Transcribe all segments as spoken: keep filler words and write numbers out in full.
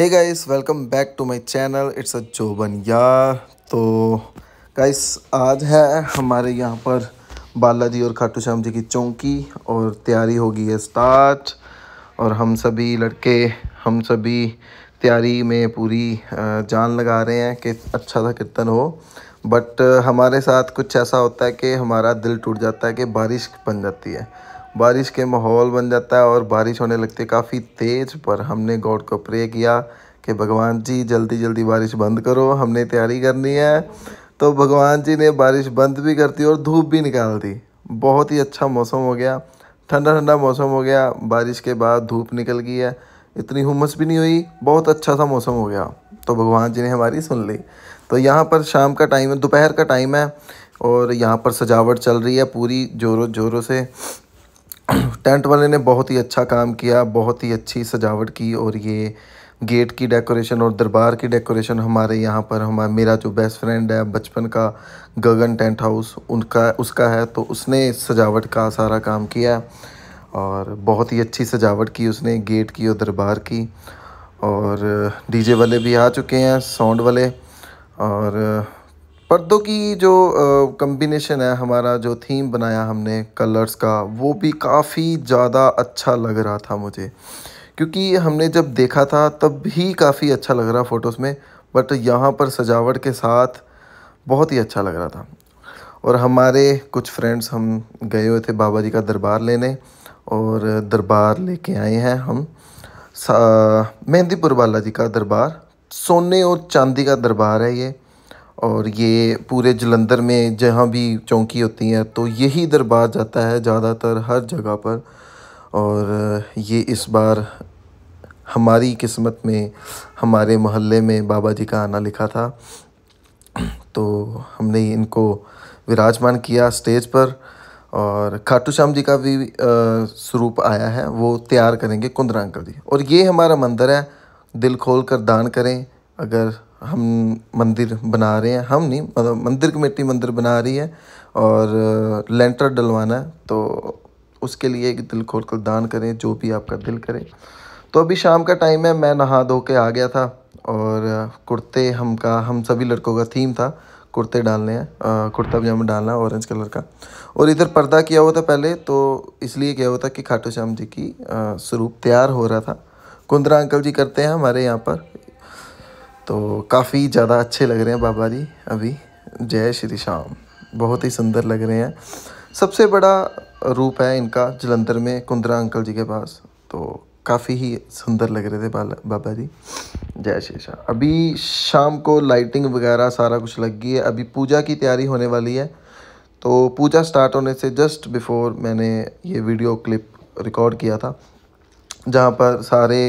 Hey guys, welcome back to my channel. It's a जोबन यार। तो गाइस, आज है हमारे यहाँ पर बालाजी और खाटू श्याम जी की चौंकी और तैयारी हो गई है स्टार्ट। और हम सभी लड़के हम सभी तैयारी में पूरी जान लगा रहे हैं कि अच्छा सा कीर्तन हो। बट हमारे साथ कुछ ऐसा होता है कि हमारा दिल टूट जाता है कि बारिश बन जाती है, बारिश के माहौल बन जाता है और बारिश होने लगती है काफ़ी तेज़। पर हमने गॉड को प्रे किया कि भगवान जी जल्दी जल्दी बारिश बंद करो, हमने तैयारी करनी है। तो भगवान जी ने बारिश बंद भी कर दी और धूप भी निकाल दी। बहुत ही अच्छा मौसम हो गया, ठंडा ठंडा मौसम हो गया। बारिश के बाद धूप निकल गई है, इतनी हुम्मस भी नहीं हुई, बहुत अच्छा सा मौसम हो गया। तो भगवान जी ने हमारी सुन ली। तो यहाँ पर शाम का टाइम है, दोपहर का टाइम है और यहाँ पर सजावट चल रही है पूरी जोरों जोरों से। टेंट वाले ने बहुत ही अच्छा काम किया, बहुत ही अच्छी सजावट की। और ये गेट की डेकोरेशन और दरबार की डेकोरेशन हमारे यहाँ पर हमारा मेरा जो बेस्ट फ्रेंड है बचपन का, गगन टेंट हाउस उनका उसका है। तो उसने सजावट का सारा काम किया और बहुत ही अच्छी सजावट की उसने गेट की और दरबार की। और डीजे वाले भी आ चुके हैं, साउंड वाले। और पर्दों की जो कम्बिनेशन है, हमारा जो थीम बनाया हमने कलर्स का, वो भी काफ़ी ज़्यादा अच्छा लग रहा था मुझे, क्योंकि हमने जब देखा था तब भी काफ़ी अच्छा लग रहा फ़ोटोज़ में, बट यहाँ पर सजावट के साथ बहुत ही अच्छा लग रहा था। और हमारे कुछ फ्रेंड्स हम गए हुए थे बाबा जी का दरबार लेने और दरबार लेके आए हैं हम, मेहंदीपुर बाला जी का दरबार। सोने और चांदी का दरबार है ये। और ये पूरे जालंधर में जहाँ भी चौकी होती हैं तो यही दरबार जाता है ज़्यादातर हर जगह पर। और ये इस बार हमारी किस्मत में हमारे मोहल्ले में बाबा जी का आना लिखा था, तो हमने इनको विराजमान किया स्टेज पर। और खाटू श्याम जी का भी स्वरूप आया है, वो तैयार करेंगे कुंद्रा अंकल जी। और ये हमारा मंदिर है, दिल खोल कर दान करें। अगर हम मंदिर बना रहे हैं, हम नहीं मतलब मंदिर कमेटी मंदिर बना रही है और लेंटर डलवाना है, तो उसके लिए दिल खोल कर दान करें, जो भी आपका दिल करे। तो अभी शाम का टाइम है, मैं नहा धो के आ गया था। और कुर्ते हम का हम सभी लड़कों का थीम था कुर्ते डालने हैं, कुर्ता पजामा डालना है ऑरेंज कलर का। और इधर पर्दा किया हुआ था पहले, तो इसलिए किया हुआ था कि खाटू श्याम जी की स्वरूप तैयार हो रहा था। कुंद्रा अंकल जी करते हैं हमारे यहाँ पर, तो काफ़ी ज़्यादा अच्छे लग रहे हैं बाबा जी अभी। जय श्री श्याम, बहुत ही सुंदर लग रहे हैं। सबसे बड़ा रूप है इनका जालंधर में कुंद्रा अंकल जी के पास, तो काफ़ी ही सुंदर लग रहे थे बाबा जी। जय श्री श्याम। अभी शाम को लाइटिंग वगैरह सारा कुछ लग गई है, अभी पूजा की तैयारी होने वाली है। तो पूजा स्टार्ट होने से जस्ट बिफोर मैंने ये वीडियो क्लिप रिकॉर्ड किया था, जहाँ पर सारे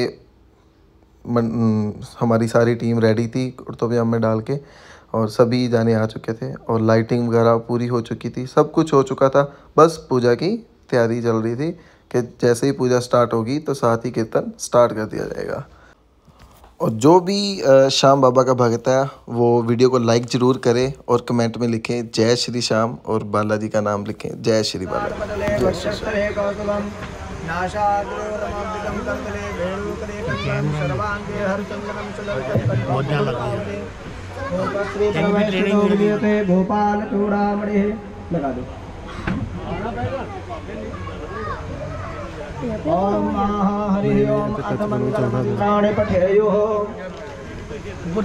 मन, हमारी सारी टीम रेडी थी कुर्ता पजामा में डाल के, और सभी जाने आ चुके थे और लाइटिंग वगैरह पूरी हो चुकी थी, सब कुछ हो चुका था। बस पूजा की तैयारी चल रही थी कि जैसे ही पूजा स्टार्ट होगी तो साथ ही कीर्तन स्टार्ट कर दिया जाएगा। और जो भी श्याम बाबा का भक्त है वो वीडियो को लाइक ज़रूर करें और कमेंट में लिखें जय श्री श्याम और बालाजी का नाम लिखें। जय श्री बालाजी। भोपाल चूड़ा मणि लगा दो। ओम हरि ओम प्राणे पठेयो।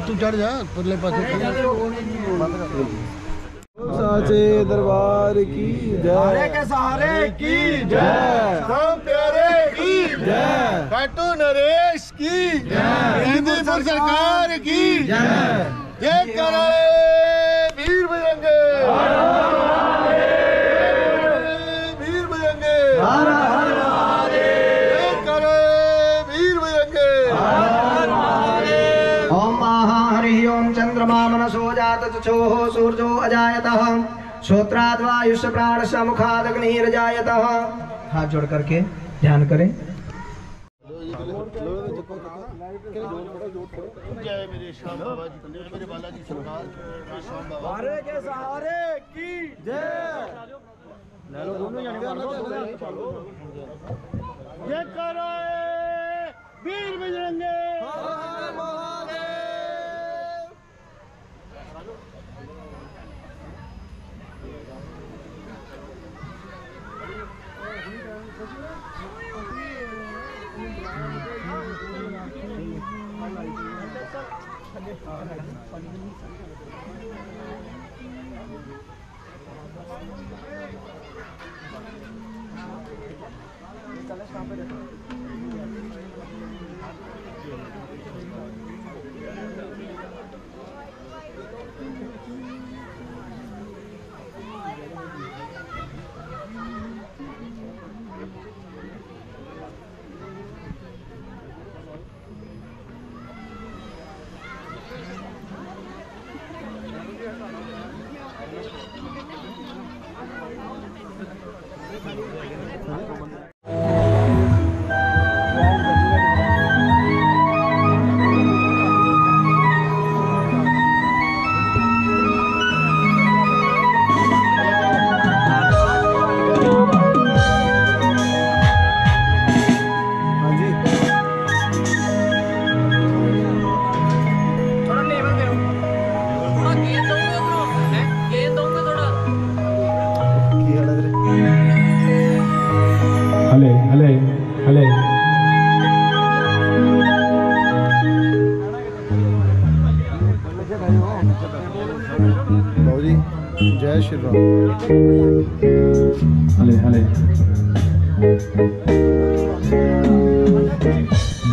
तू चढ़ जा पुरले पास। साचे दरबार की जय, के सहारे की जय, हम प्यारे की जय, खाटू नरेश की जय, मेहंदीपुर सरकार की जय। जय करे वीर बजरंगे, वीर बजरंगे, जय करे वीर बजरंगे। ओम महा हरि ओम चंद्रमा मनसो चोहो सूर्यो अजायतः, श्रोत्राद् वायुश्च प्राणश्च मुखाद् अग्निर्जायतः। हाथ जोड़ करके ध्यान करें। जय मेरे श्याम बाबा जी, मेरे बालाजी सरकार, मेरे श्याम बाबा के सहारे की जय। ये करो वीर बजरंगे।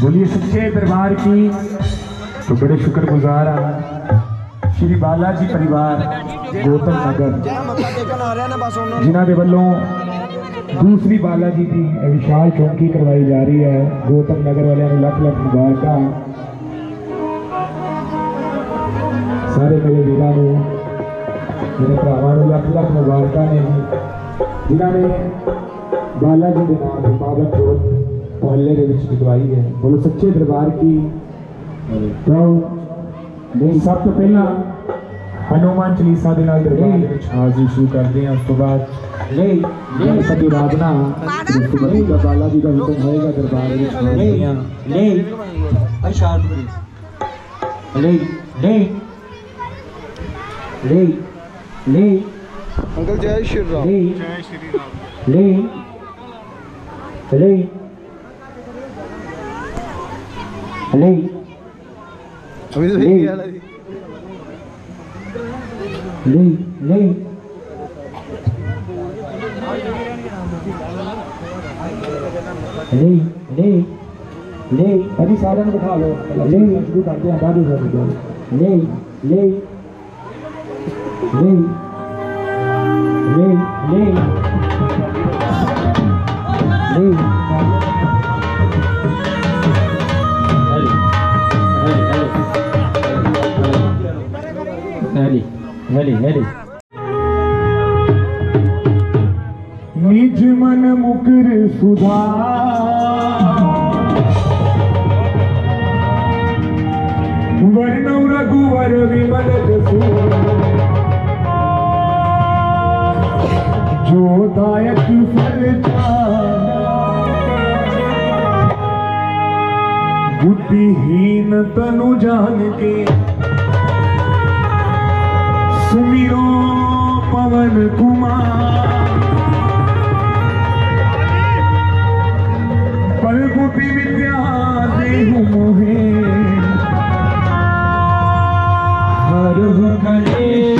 बोलिए सच्चे दरबार की। तो बड़े शुक्रगुजार श्री बालाजी परिवार गौतम नगर जिन्होंने वालों दूसरी बालाजी की विशाल चौकी करवाई जा रही है। गौतम नगर वाले लख लख मुबारक, सारे मेरे वीरों को मेरे भरावान लख लख मुबारक ने जिन्होंने बालाजी के नाम मुबारक मोहल्ले के बिठवाई है। बोलो सच्चे दरबार की। तो सब तो पहला हनुमान चालीसा के नाल दरबार हाजिरी शुरू करते हैं। उस तो बाद सभी आराधना बालाजी का हुक्म होएगा दरबार में। ले अंकल जय श्री राम। ले जय श्री राम। ले ले ले अभी तो ठीक है। ले ले ले ले ले अभी सारे में बिठा लो। ले शुरू करते हैं दादू साहब। ले ले ले ले ले ले हरी हरी हरी निज मन मुकर सुधार वर्ण रघुवर विमल जो दायक फल बुद्धिहीन तनु जान के सुमिरो पवन कुमार पर बुद्धि विद्या देहु मोहे हर कलेश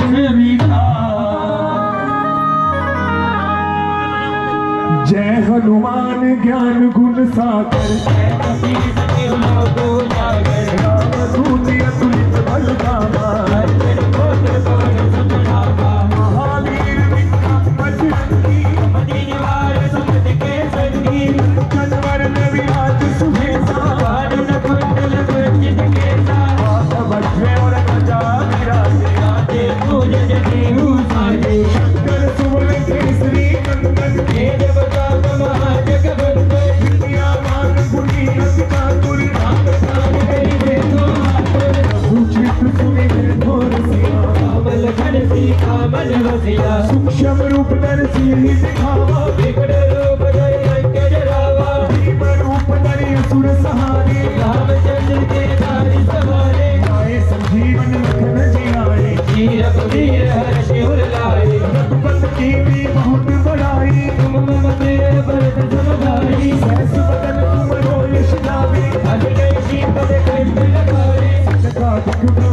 जय हनुमान ज्ञान गुण सागर महावीर सूक्ष्म रूप नरसिंह दिखावा बिगड़ रूप धरि के जरावा भीम रूप धरि असुर सहारे रामचंद्र के नारि सवारे गाए संजीवन लखन जियाए जी रघुवीर हर्ष उर लाए रघुपति की भी बहुत बड़ाई तुम मम तेरे भरत सम भाई सहस बदन तुम हो यश लावे अजय सीता दे कई लगावे सदा दुख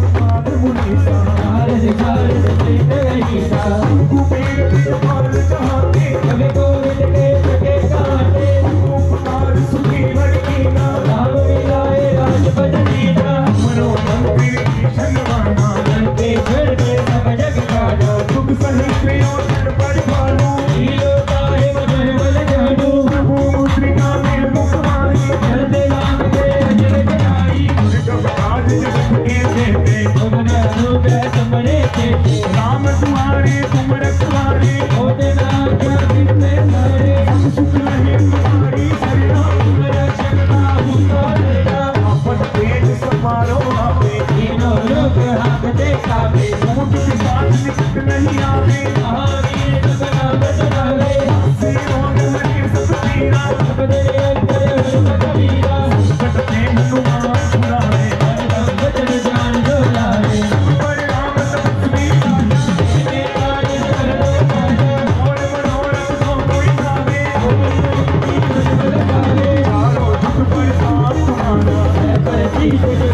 मारो आवे तीनों लोग हक देखावे ऊंट के साथ निकट नहीं आवे हरी नगरा बजावे तीनों नगरी सब तेरा सब दे तेरे सब कबीरा कटते हनुमान सुनावे भजन जान जोलावे पर नाम सब तेरा तेरे तारे करने पावे और मनोरथ को कोई पावे लगावे चारों दुख पर साथ तुम्हारा करती तुझे तेरा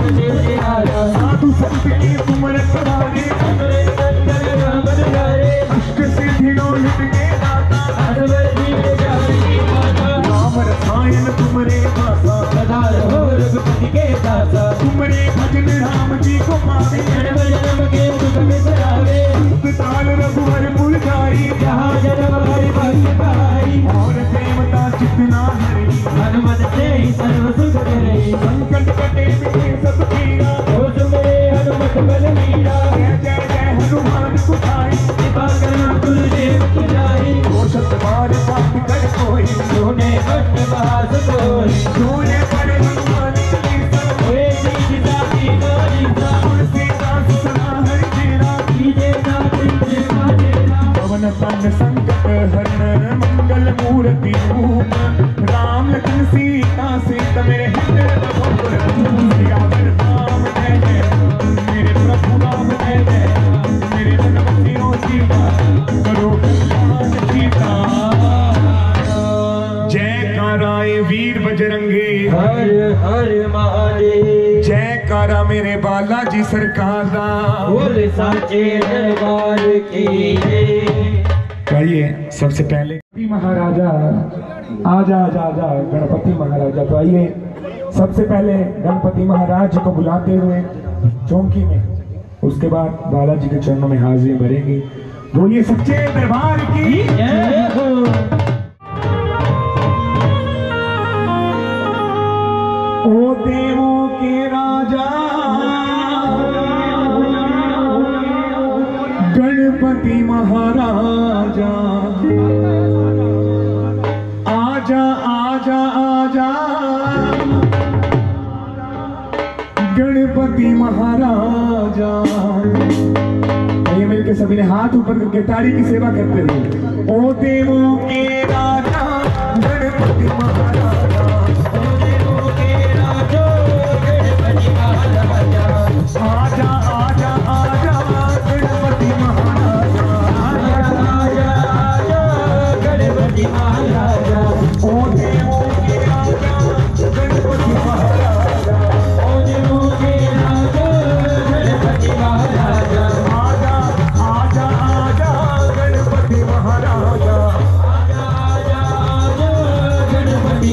साधु संत की तुमने सभागे अंदर अंदर राम जाए अष्ट सिद्धि नो लिटके दाता अरवर जी जाए माता राम रसायन तुमरे पासा सदा रहो रघुपति के दासा तुमरे भजन राम जी को पावे अरवर जन्म के दुख में सरावे दुख ताल रघुवर मूल कारी जहाँ जन्म हरि भक्त पाई और देवता जितना हरि हनुमत से सर्व सुख करे संकट कटे मिटे सब पीरा हो जो मेरे हनुमत बल मीरा जय जय जय हनुमान सुखाई कृपा करना गुरुदेव की जाई हो शत बार पाप कर कोई सोने बट बाज कोई सोने पर हनुमान चालीसा हे जी दादी दादी तन संकट हरण मंगल मूर्ति रूप राम लखन सीता सीता मेरे हृदय राम जय जय मेरे प्रभु राम जय जय मेरे मनोतियों सीता करो कल्याण सीता जयकाराए वीर बजरंगे हर हर महादेव जयकारा मेरे बालाजी सरकार दा बोल साचे दरबार की आइए सबसे पहले महाराजा आजा आजा आजा गणपति महाराजा तो आइए सबसे पहले गणपति महाराज को बुलाते हुए चौंकी में उसके बाद बालाजी के चरणों में हाजिरी भरेंगे। बोलिए सच्चे दरबार की जय हो। ओ देवों के राजा गणपति महाराजा आजा आजा आजा गणपति महाराजा ये मिलके सभी ने हाथ ऊपर करके ताड़ी की सेवा करते हैं। ओ देवों के राजा गणपति महाराजा ओ देवों के राजा गणपति महाराजा आजा आजा आजा गणपति महाराजा महाराजा ओ देवों के राजा गणपति महाराजा ओ देवों के राजा गणपति महाराजा आजा आजा आजा गणपति महाराजा आजा आजा गणपति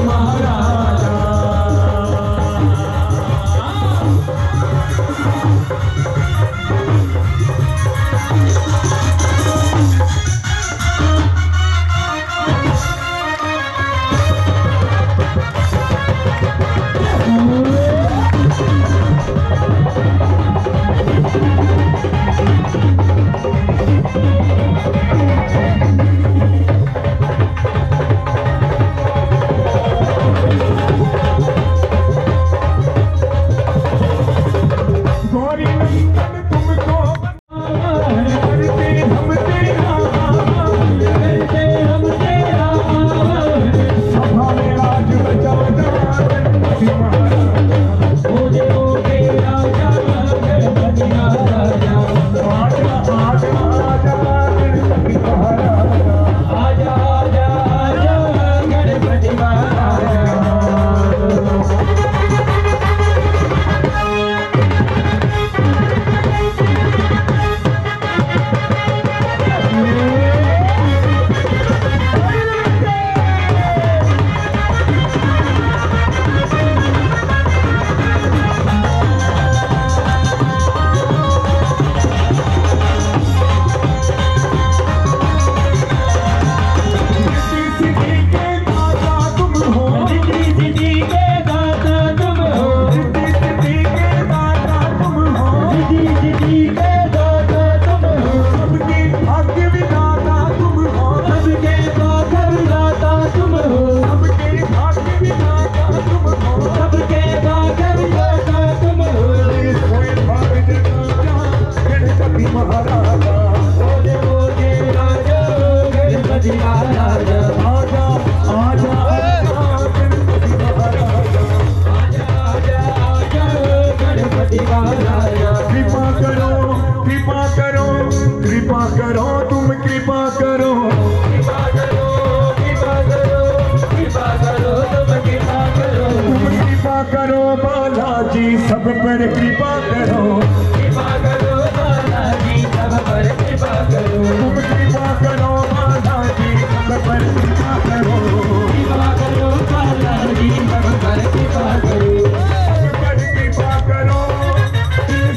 सब पर कृपा करो, कृपा करो बाला जी सब पर कृपा करो, सब कृपा करो बाला जी सब पर कृपा करो, कृपा करो बाला जी सब पर कृपा करो, सब पर कृपा करो,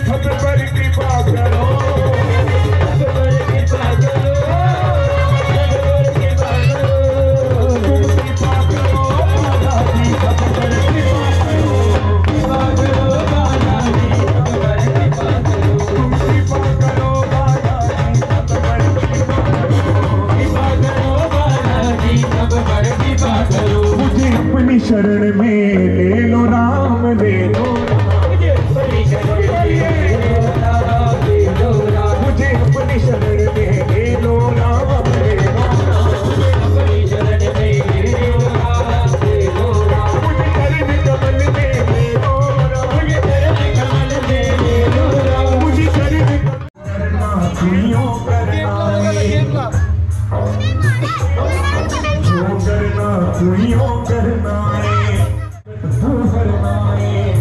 सब पर कृपा करो, सब पर कृपा करो। मुझे अपनी शरण में ले लो राम, ले लो मुझे अपनी शरण में ले लो राम, अपनी शरण में ले लो राम, ले लो राम, मुझे चरण कमल में ले लो राम, मुझे चरण कमल में ले लो राम, मुझे चरण करना क्यों करना तुहियों करना है, तू करना है।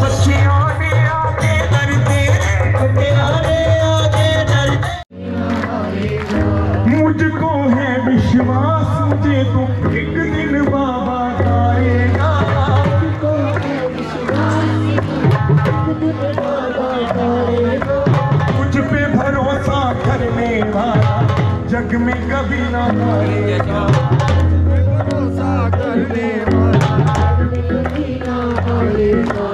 बच्चियों ने आगे डरते, बच्चियों ने आगे डरते, मुझको है विश्वास मुझे तुम एक दिन बाबा गाएगा, मुझको है विश्वास एक दिन बाबा गाएगा, मुझ पे भरोसा करने वाला जग में कभी ना हारेगा, भरोसा करने वाला जग में कभी ना हारेगा,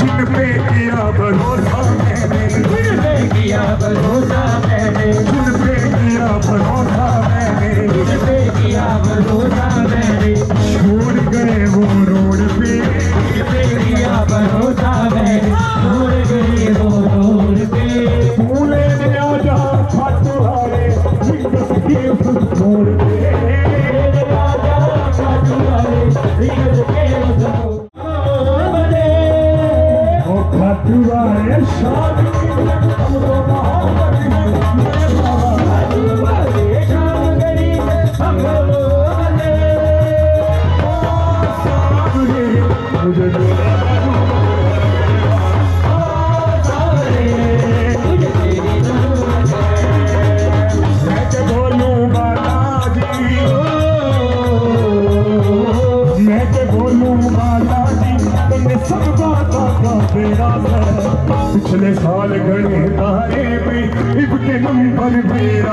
जिन पे किया भरोसा मैंने, जिन पे किया भरोसा मैंने, जिन पे किया भरोसा मैंने, जिन पे किया भरोसा मैंने, छोड़ गए वो रोड पे, जिन पे किया भरोसा मैंने, छोड़ गए वो रोड पे, भूले नया जहाँ खाटू हारे मुझे पिछले साल गणे तारे में इबके नंबर मेरा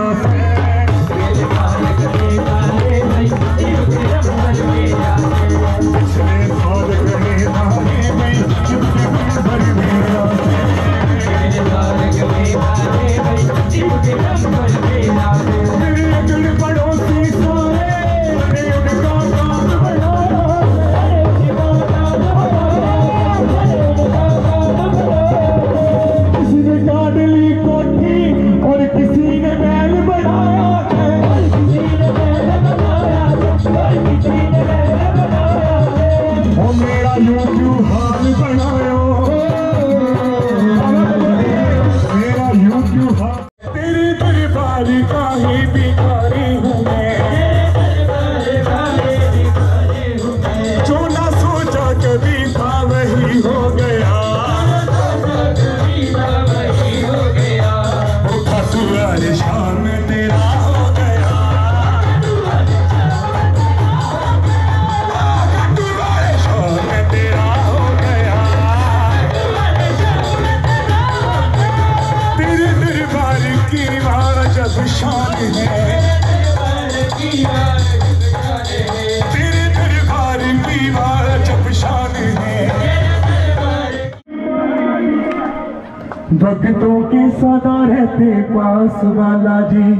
भक्तों के सदा रहते पास वाला जी,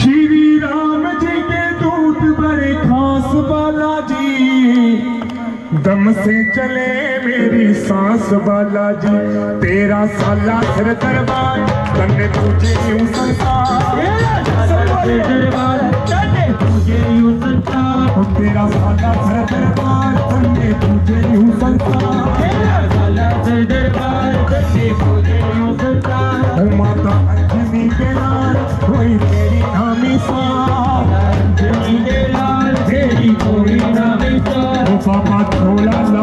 श्री राम जी के दूध बड़े खास वाला जी, दम से चले मेरी सांस वाला जी, तेरा साला सर दरबार तन्ने तुझे यूं सरकार, तेरा साला सर दरबार तन्ने तुझे यूं सरकार, माता अंजनी के लाल कोई तेरी नामी सार, अंजनी के लाल तेरी कोई नामी सार, बाबा थोड़ा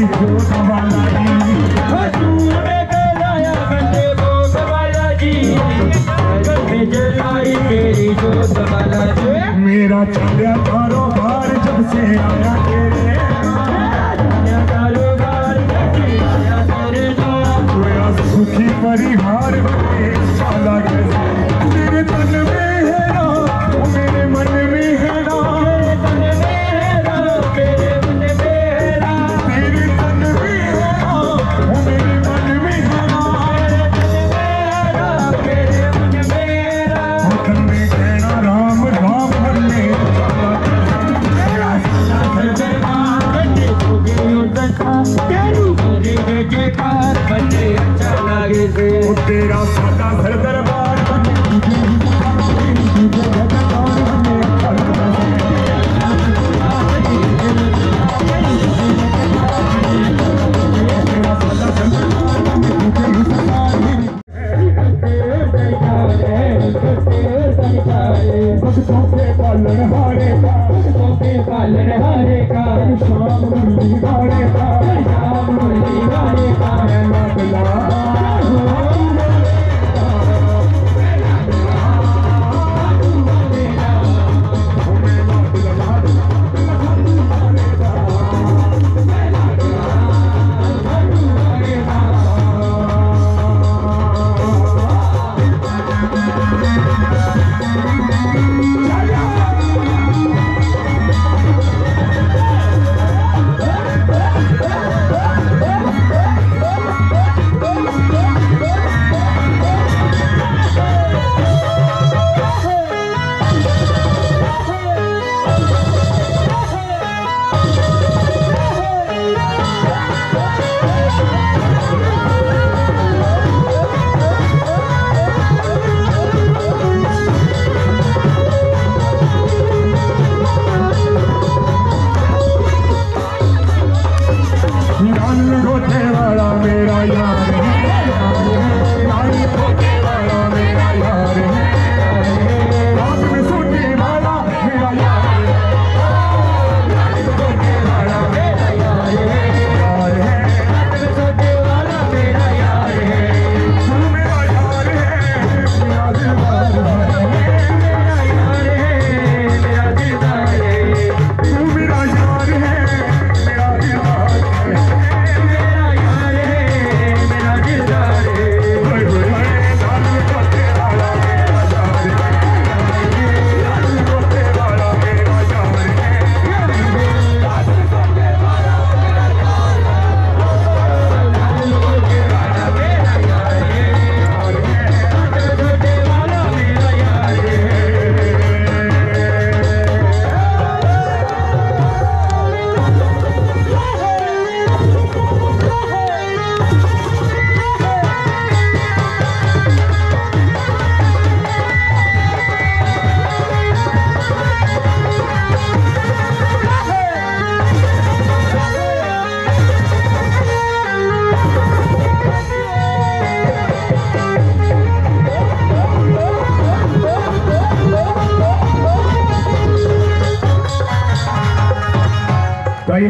मेरा चलिया कारोबार जब से आया तेरे कारोबार मेरा सुखी परिवार मेरे मन में है ना मेरे मन में है ना मेरे मन में है ना मेरे मन में है ना मेरे मन में है ना मेरे मन में है ना तेरा सादा घर दरबार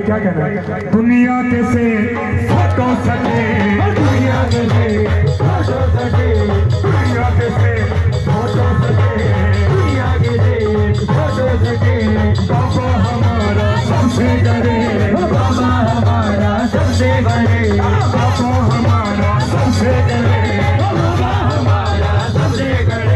क्या कहना है दुनिया कैसे हटो सके दुनिया कैसे हटो सके दुनिया कैसे हटो सके दुनिया कैसे हटो सके बाबा हमारा सबसे करे बाबा हमारा सबसे बड़े बाबा हमारा सबसे करे बाबा हमारा सबसे करे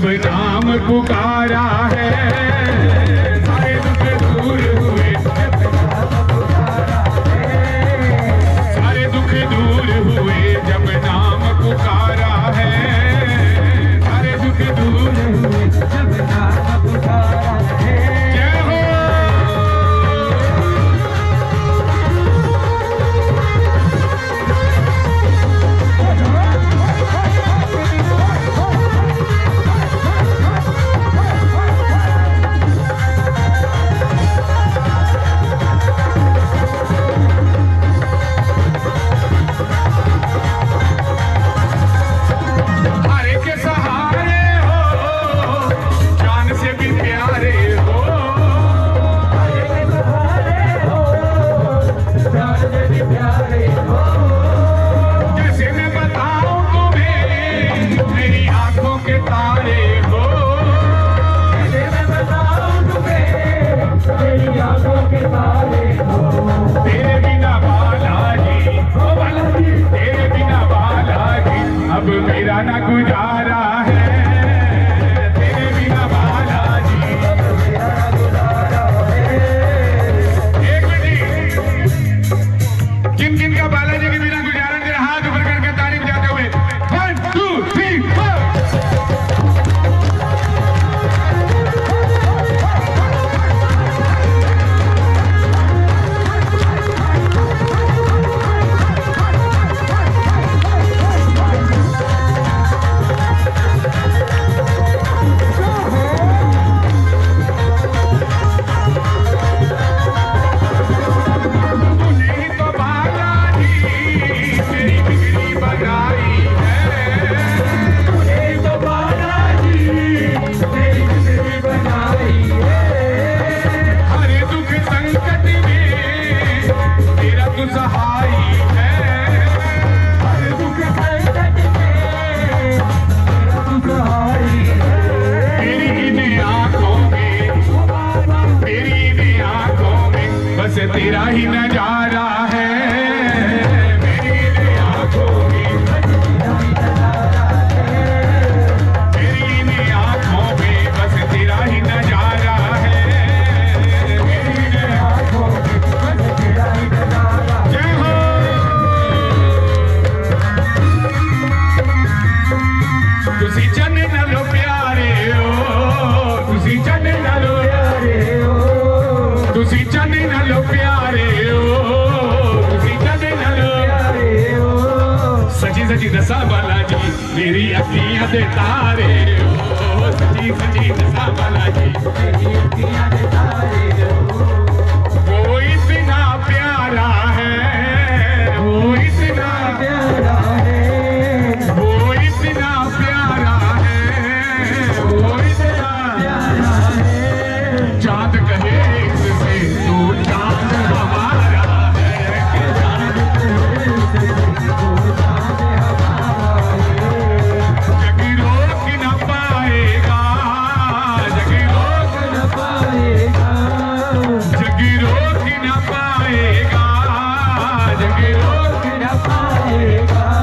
जब नाम पुकारा है जग रोक न पाएगा।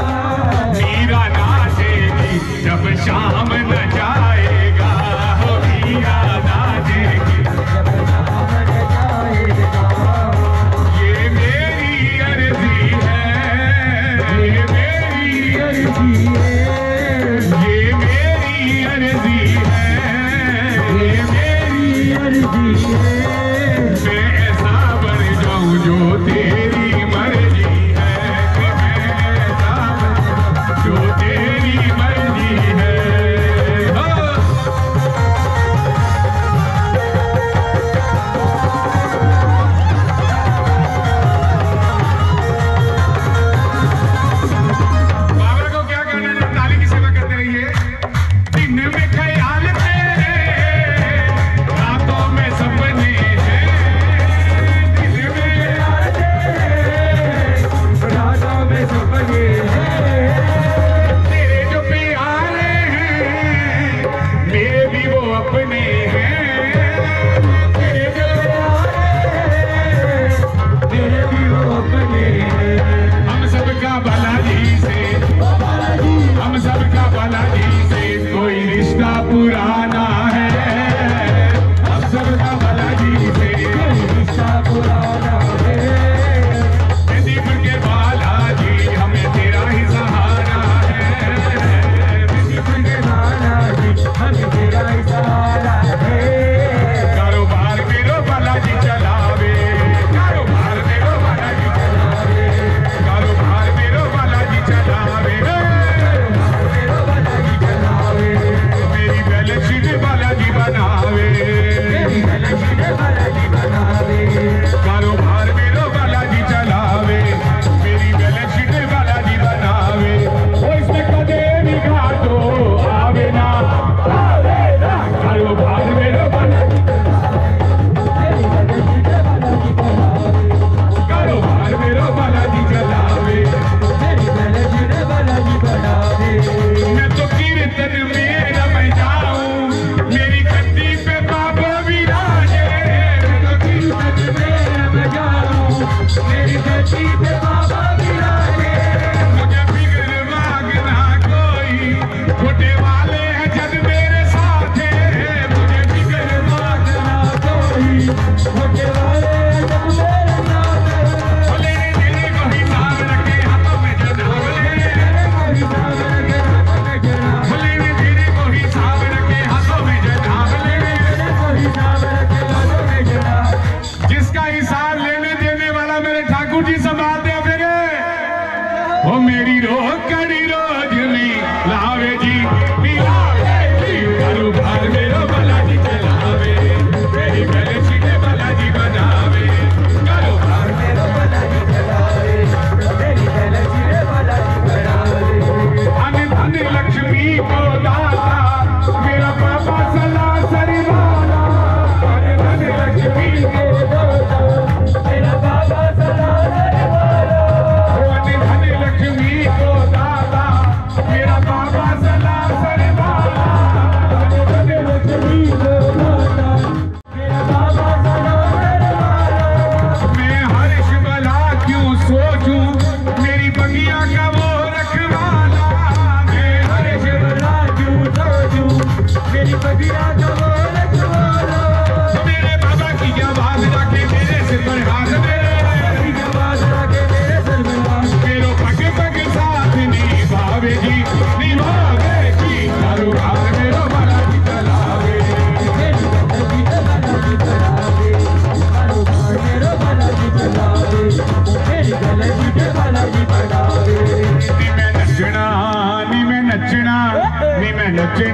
एक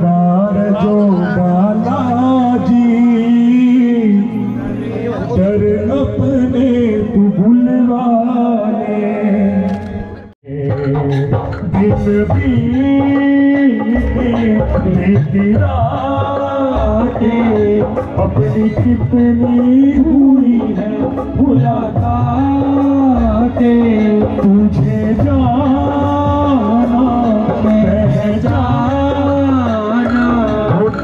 बार जो बाला जी के अपनी कितनी बुरी है भुलाता के तुझे जाना बह जाना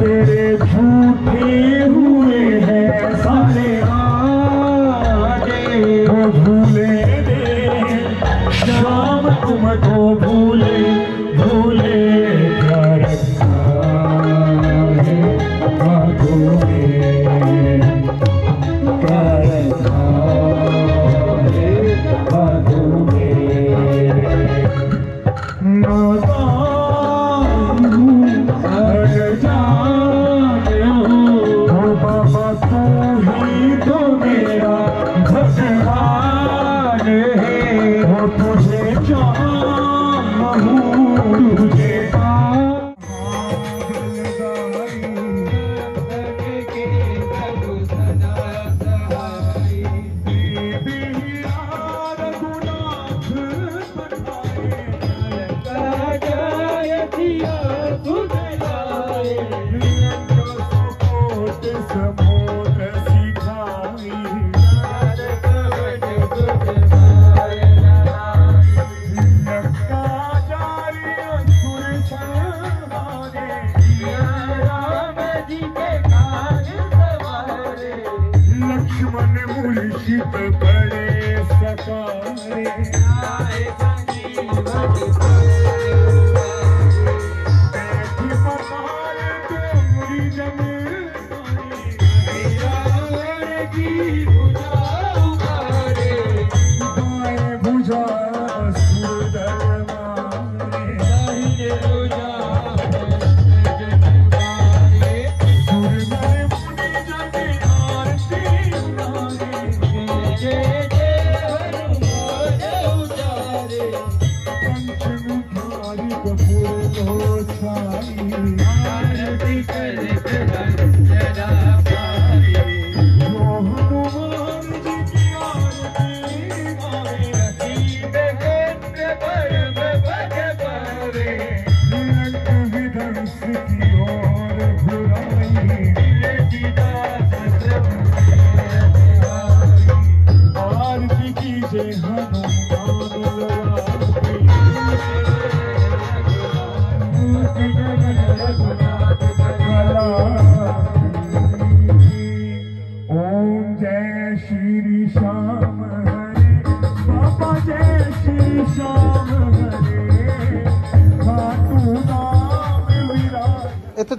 तेरे झूठे हुए हैं सारे आगे भूले दे शाम तुमको भूले भूले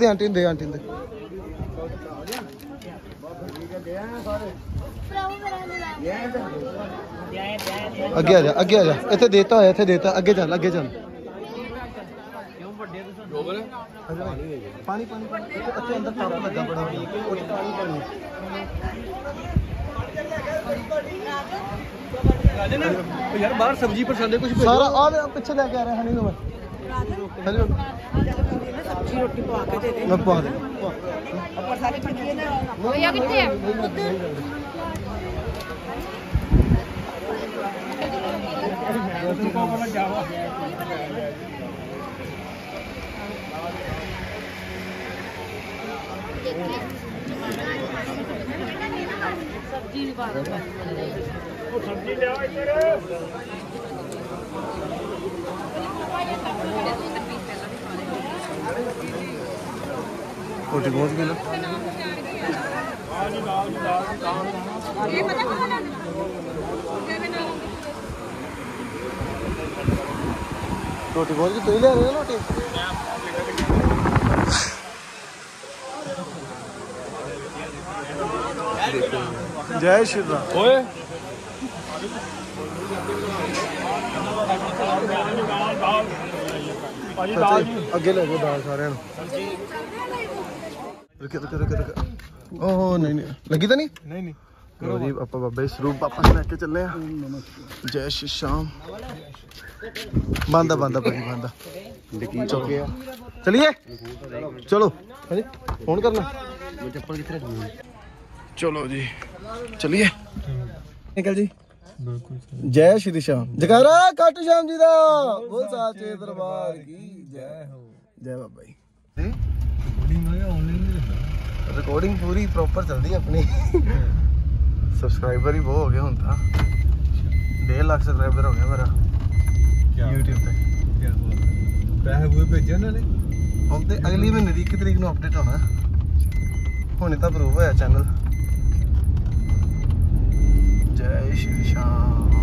आंटी दे आंटी दे अगे आ जा अगे आ जा इत्थे देता होया इत्थे देता अगे चल अगे चल पानी पानी अच्छे अंदर टप लगा बड़ा यार बाहर सब्जी पर सारे कुछ सारा और पीछे लेके आ रहा है नहीं तो सब्जी रोटी पवा के दे दे मैं पवा दे और सारे पर दिए ना भैया कितने हैं सब्जी भी पवा दे वो सब्जी ले आओ इधर कोटी गोंद मिला ये पता कौन है कोटी गोंद की तो ले रहे हो लोटे जय श्री राम ओए अगे ले गो दाल सारे रुके रुके रुके रुके ओह नहीं नहीं लगी तो नहीं नहीं नहीं करो जी पापा बाबा इस रूप वापस लेके चले हैं जय श्री श्याम बांधा बांधा भाई बांधा चलो चलिए चलो फोन करना चलो जी चलिए निकल जी जय श्री श्याम जयकारा खाटू श्याम जी दा बोल साचे दरबार की जय हो जय बाबा जी रिकॉर्डिंग पूरी प्रॉपर चलती है अपनी। सब्सक्राइबर ही बहुत हो गया, हुन था डेढ़ लाख सब्सक्राइबर हो गया मेरा यूट्यूब पे। पैसे पूरे भेजे उन्होंने। हम तो अगली महीने की एक तरीक को अपडेट होना, हुणे तो अप्रूव होया चैनल। जय श्री श्याम।